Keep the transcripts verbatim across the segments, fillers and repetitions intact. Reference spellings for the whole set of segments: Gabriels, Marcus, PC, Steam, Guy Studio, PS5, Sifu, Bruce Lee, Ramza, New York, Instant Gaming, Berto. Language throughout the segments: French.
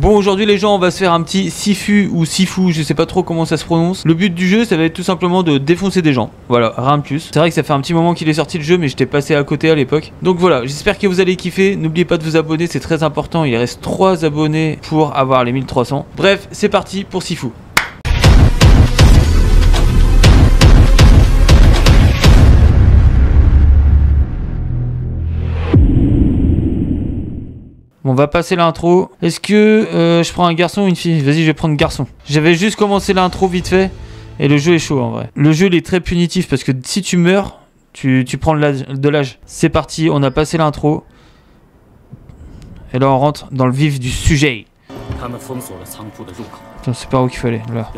Bon, aujourd'hui les gens, on va se faire un petit Sifu ou Sifu, je sais pas trop comment ça se prononce. Le but du jeu, ça va être tout simplement de défoncer des gens. Voilà, rien de plus. C'est vrai que ça fait un petit moment qu'il est sorti le jeu, mais j'étais passé à côté à l'époque. Donc voilà, j'espère que vous allez kiffer. N'oubliez pas de vous abonner, c'est très important. Il reste trois abonnés pour avoir les mille trois cents. Bref, c'est parti pour Sifu. Bon, on va passer l'intro. Est-ce que euh, je prends un garçon ou une fille? Vas-y, je vais prendre garçon. J'avais juste commencé l'intro vite fait. Et le jeu est chaud en vrai. Le jeu il est très punitif parce que si tu meurs, tu, tu prends de l'âge. C'est parti, on a passé l'intro. Et là on rentre dans le vif du sujet. Putain, c'est par où qu'il fallait, là.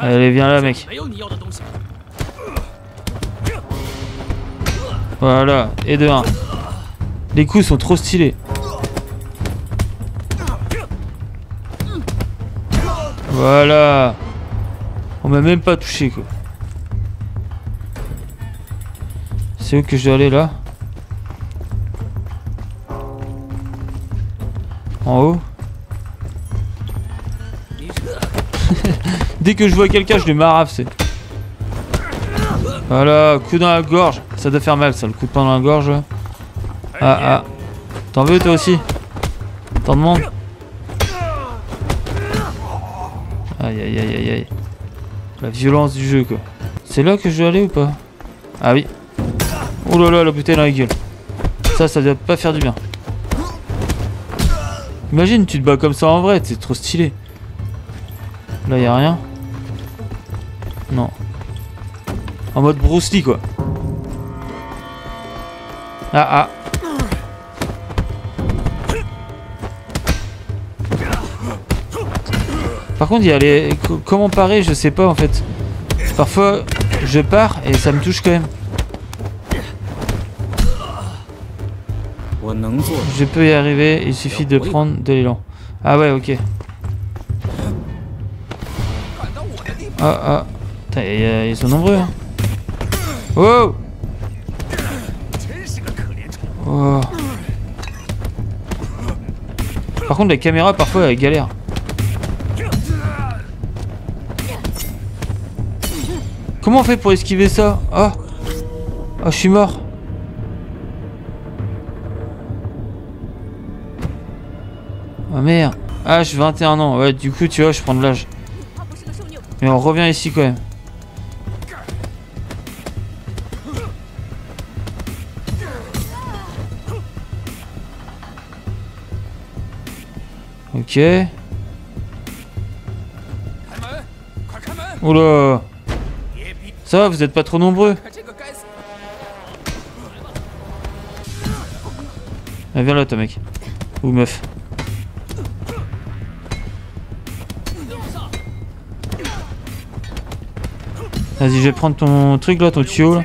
Allez, viens là mec. Voilà, et de un. Les coups sont trop stylés. Voilà. On m'a même pas touché quoi. C'est où que je dois aller là? En haut. Dès que je vois quelqu'un, je le marave, c'est. Voilà, coup dans la gorge. Ça doit faire mal ça, le coup de poing dans la gorge là. Ah ah. T'en veux toi aussi? T'en demandes? Aïe aïe aïe aïe aïe. La violence du jeu quoi. C'est là que je dois aller ou pas? Ah oui. Oh là là, la bouteille dans la gueule. Ça, ça doit pas faire du bien. Imagine, tu te bats comme ça en vrai, c'est trop stylé. Là, y'a rien. Non. En mode Bruce Lee quoi. Ah ah. Par contre, il y a les... Comment parer, je sais pas en fait. Parfois, je pars et ça me touche quand même. Je peux y arriver, il suffit de prendre de l'élan. Ah ouais, ok. Ah ah. Putain, ils sont nombreux, hein. Oh, oh. Par contre, la caméra, parfois, elle galère. Comment on fait pour esquiver ça? Ah, ah, je suis mort. Ah merde. Ah, j'ai vingt et un ans. Ouais, du coup, tu vois, je prends de l'âge. Mais on revient ici quand même. Ok. Oula. Ça va, vous êtes pas trop nombreux. Ah, viens là, toi, mec. Ou meuf. Vas-y, je vais prendre ton truc, là, ton tuyau, là.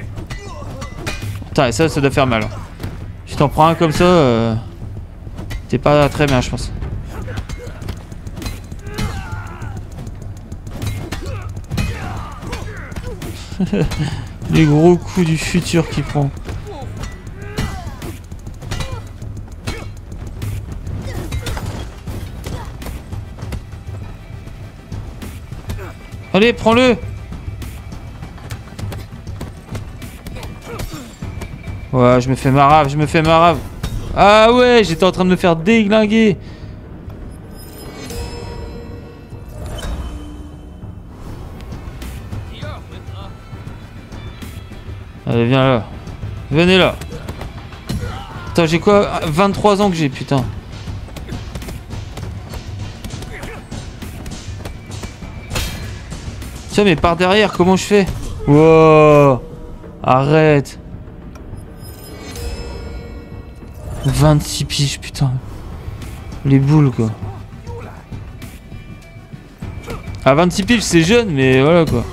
Putain, ça, ça doit faire mal. Si t'en prends un comme ça, euh... t'es pas très bien, je pense. Les gros coups du futur qui prend. Allez, prends-le. Ouais, je me fais marave, je me fais marave. Ah ouais, j'étais en train de me faire déglinguer. Allez, viens là. Venez là. Putain, j'ai quoi? vingt-trois ans que j'ai, putain. Tiens, mais par derrière, comment je fais? Wow. Arrête. vingt-six piges, putain. Les boules, quoi. À vingt-six piges, c'est jeune, mais voilà, quoi.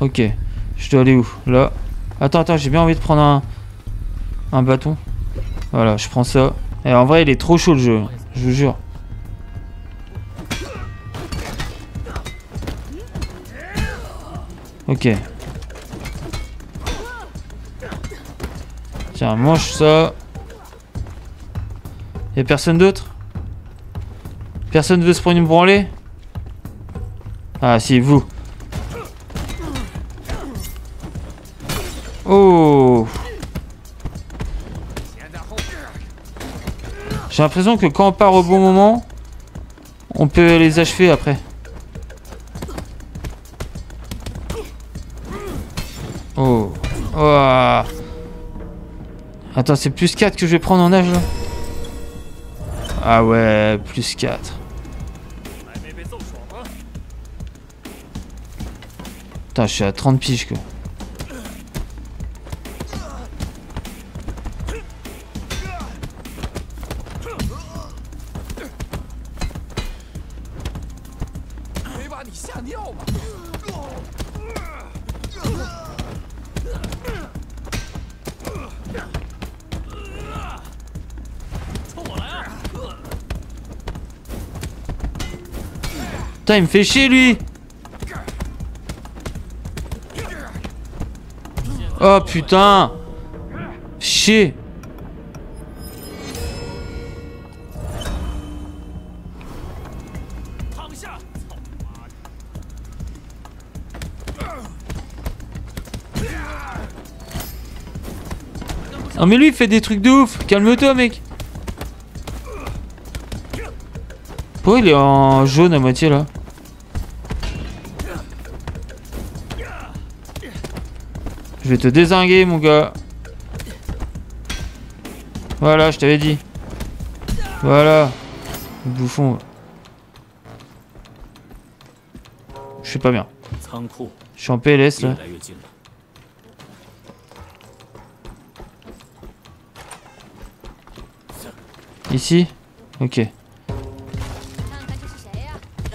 Ok, je dois aller où? Là. Attends, attends, j'ai bien envie de prendre un... un bâton. Voilà, je prends ça. Et en vrai, il est trop chaud le jeu, je vous jure. Ok. Tiens, mange ça. Y'a personne d'autre? Personne veut se prendre une branlée? Ah si, vous. Oh. J'ai l'impression que quand on part au bon moment, on peut les achever après. Oh. Oh. Attends, c'est plus quatre que je vais prendre en âge là. Ah ouais, plus quatre. Putain, je suis à trente piges quoi. Putain, il me fait chier lui. Oh putain. Chier. Non mais lui il fait des trucs de ouf. Calme-toi mec. Pourquoi il est en jaune à moitié là? Je vais te dézinguer mon gars. Voilà, je t'avais dit. Voilà. Bouffon. Je suis pas bien. Je suis en P L S là. Ici? Ok.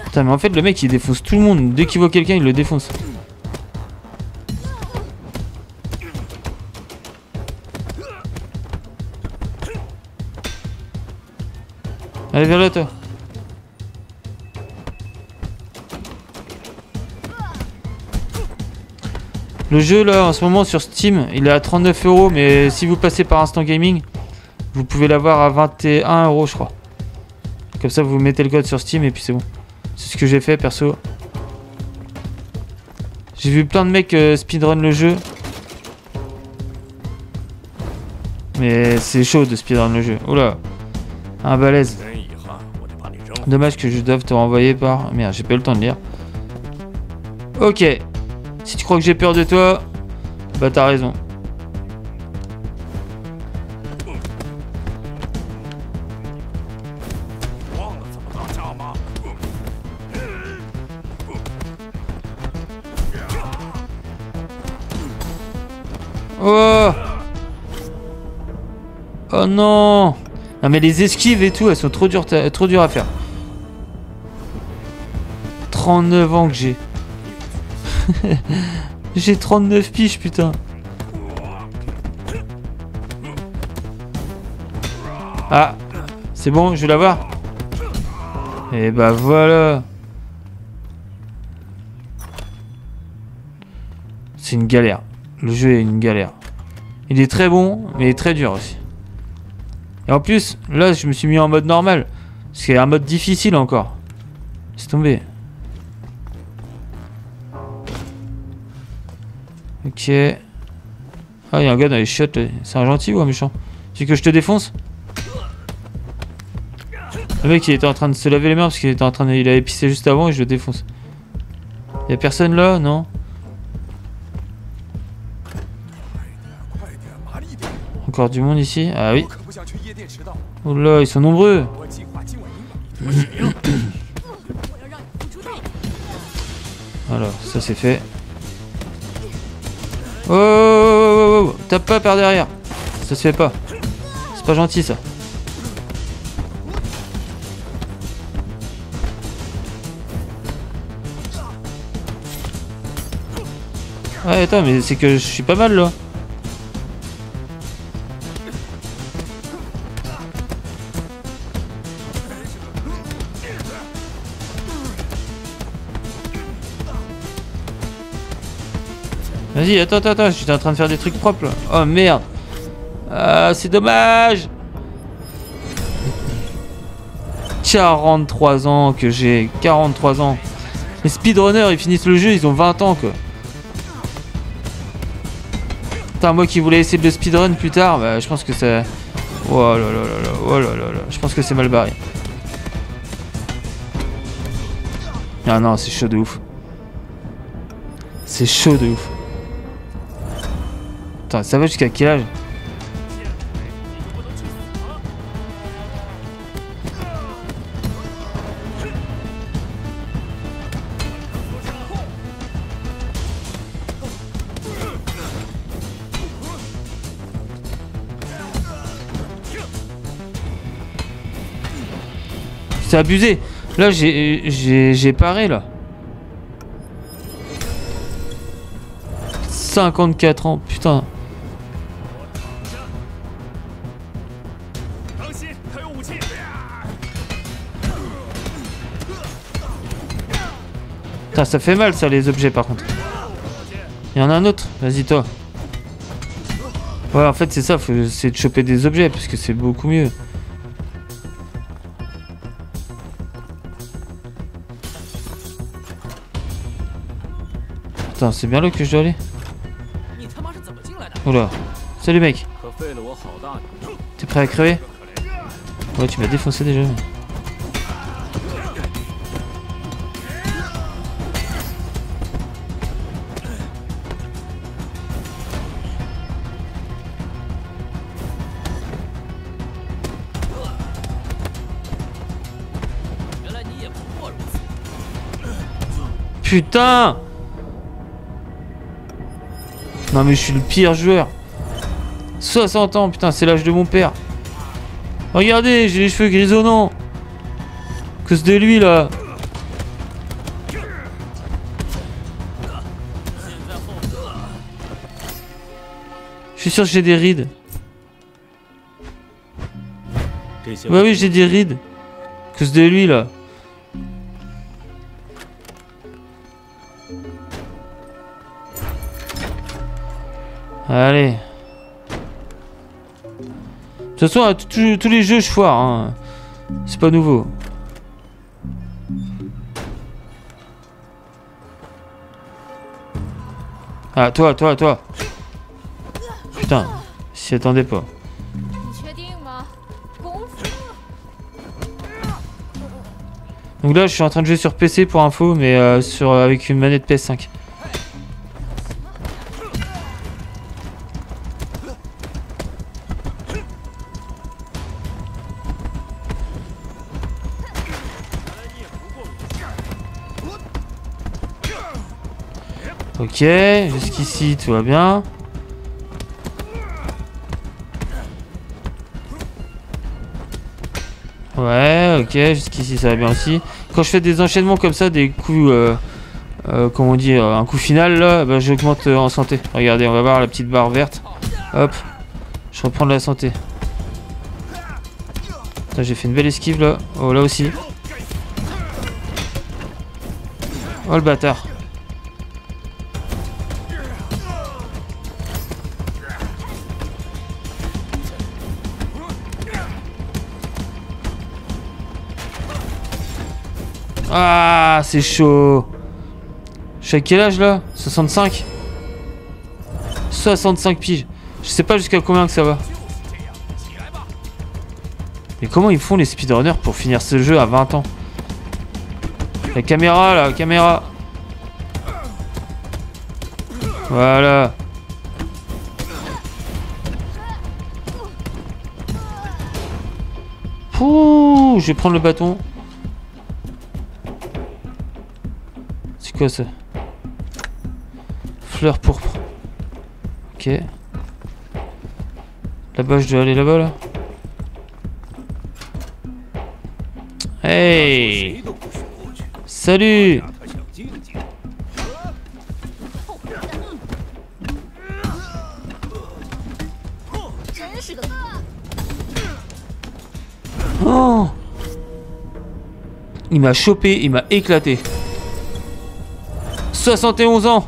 Putain mais en fait le mec il défonce tout le monde. Dès qu'il voit quelqu'un il le défonce. Allez vers là toi. Le jeu là en ce moment sur Steam il est à trente-neuf euros, mais si vous passez par Instant Gaming vous pouvez l'avoir à vingt et un euros je crois. Comme ça vous mettez le code sur Steam et puis c'est bon. C'est ce que j'ai fait perso. J'ai vu plein de mecs euh, speedrun le jeu. Mais c'est chaud de speedrun le jeu. Oula. Un balèze. Dommage que je doive te renvoyer par... Merde, j'ai pas eu le temps de lire. Ok. Si tu crois que j'ai peur de toi, bah t'as raison. Oh. Oh non. Non mais les esquives et tout, elles sont trop dures, trop dures à faire. trente-neuf ans que j'ai. J'ai trente-neuf piges, putain. Ah, c'est bon, je vais l'avoir. Et bah voilà. C'est une galère. Le jeu est une galère. Il est très bon, mais il est très dur aussi. Et en plus, là, je me suis mis en mode normal. Parce qu'il y a un mode difficile encore. C'est tombé. Ok. Ah, il y a un gars dans les chiottes. C'est un gentil ou un méchant? Tu veux que je te défonce? Le mec, il était en train de se laver les mains parce qu'il était en train de... Il avait pissé juste avant et je le défonce. Il y a personne là, non? Encore du monde ici? Ah oui. Oh là, ils sont nombreux. Alors, ça c'est fait. Oh, oh, oh, oh, oh. Tape pas par derrière. Ça se fait pas. C'est pas gentil ça. Ouais, attends, mais c'est que je suis pas mal là. Vas-y, attends, attends, attends, j'étais en train de faire des trucs propres là. Oh merde. Euh, c'est dommage. quarante-trois ans que j'ai. quarante-trois ans. Les speedrunners, ils finissent le jeu, ils ont vingt ans, quoi. Putain, moi qui voulais essayer de le speedrun plus tard, bah, je pense que c'est... Oh là là là là, oh là là là. Je pense que c'est mal barré. Ah non, c'est chaud de ouf. C'est chaud de ouf. Putain, ça va jusqu'à quel âge? C'est abusé. Là, j'ai paré, là. cinquante-quatre ans, putain. Putain, ça fait mal, ça, les objets, par contre. Il y en a un autre. Vas-y, toi. Ouais, en fait, c'est ça. Faut essayer de choper des objets, parce que c'est beaucoup mieux. Putain, c'est bien là que je dois aller. Oula. Salut mec. T'es prêt à crever? Ouais, tu m'as défoncé déjà. Putain! Non mais je suis le pire joueur. soixante ans, putain, c'est l'âge de mon père. Regardez, j'ai les cheveux grisonnants. À cause de lui là. Je suis sûr que j'ai des rides. Bah oui, j'ai des rides. À cause de lui là. Allez. De toute façon, tous les jeux, je foire. Hein. C'est pas nouveau. Ah, toi, toi, toi. Putain, s'y attendait pas. Donc là, je suis en train de jouer sur P C pour info, mais euh, sur, avec une manette P S cinq. Ok, jusqu'ici tout va bien. Ouais, ok, jusqu'ici ça va bien aussi. Quand je fais des enchaînements comme ça, des coups, euh, euh, comment on dit, un coup final, là, bah, j'augmente euh, en santé. Regardez, on va voir la petite barre verte. Hop, je reprends de la santé. J'ai fait une belle esquive là. Oh, là aussi. Oh, le bâtard. Ah, c'est chaud. Je suis à quel âge là? soixante-cinq. soixante-cinq piges. Je sais pas jusqu'à combien que ça va. Mais comment ils font les speedrunners pour finir ce jeu à vingt ans? La caméra là, la caméra. Voilà. Pouh, je vais prendre le bâton. Quoi ça? Fleur pourpre. Ok. Là-bas, je dois aller là-bas, là. Hey! Salut! Oh! Il m'a chopé, il m'a éclaté. soixante et onze ans.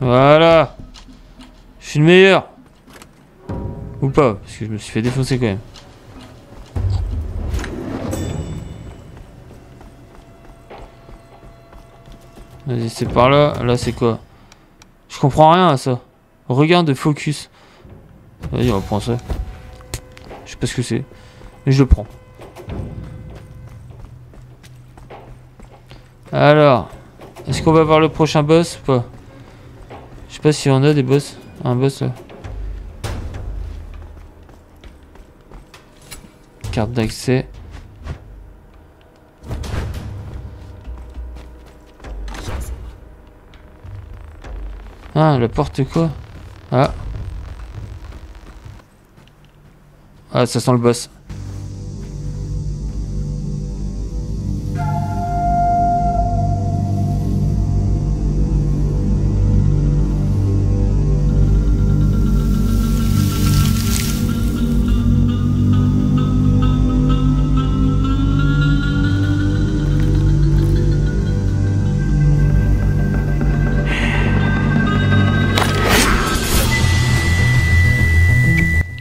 Voilà. Je suis le meilleur. Ou pas, parce que je me suis fait défoncer quand même. Vas-y, c'est par là. Là, c'est quoi? Je comprends rien à ça. Regarde, focus. Vas-y, on va prendre ça. Je sais pas ce que c'est, mais je le prends. Alors, est-ce qu'on va voir le prochain boss ou pas? Je sais pas si on a des boss. Un boss là. Carte d'accès. Ah, la porte quoi? Ah. Ah, ça sent le boss.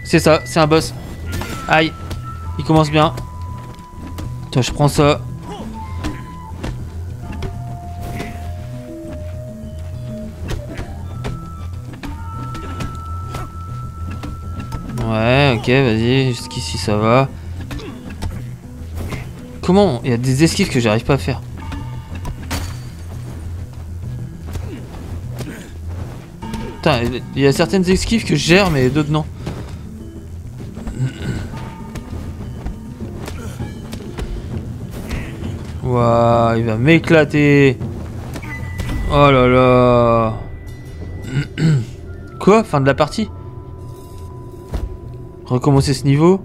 C'est ça, c'est un boss. Aïe, il commence bien. Tiens, je prends ça. Ouais, ok, vas-y, jusqu'ici ça va. Comment? Il y a des esquives que j'arrive pas à faire. Putain, il y a certaines esquives que je gère, mais d'autres non. Waouh, il va m'éclater. Oh là là. Quoi? Fin de la partie? Recommencer ce niveau?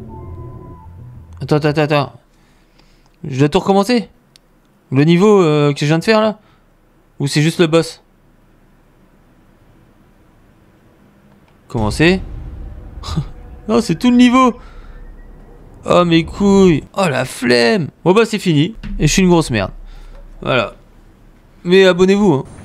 Attends, attends, attends. Je dois tout recommencer? Le niveau euh, que je viens de faire là? Ou c'est juste le boss? Commencer? Non, c'est tout le niveau. Oh mes couilles. Oh la flemme. Bon bah c'est fini. Et je suis une grosse merde. Voilà. Mais abonnez-vous hein.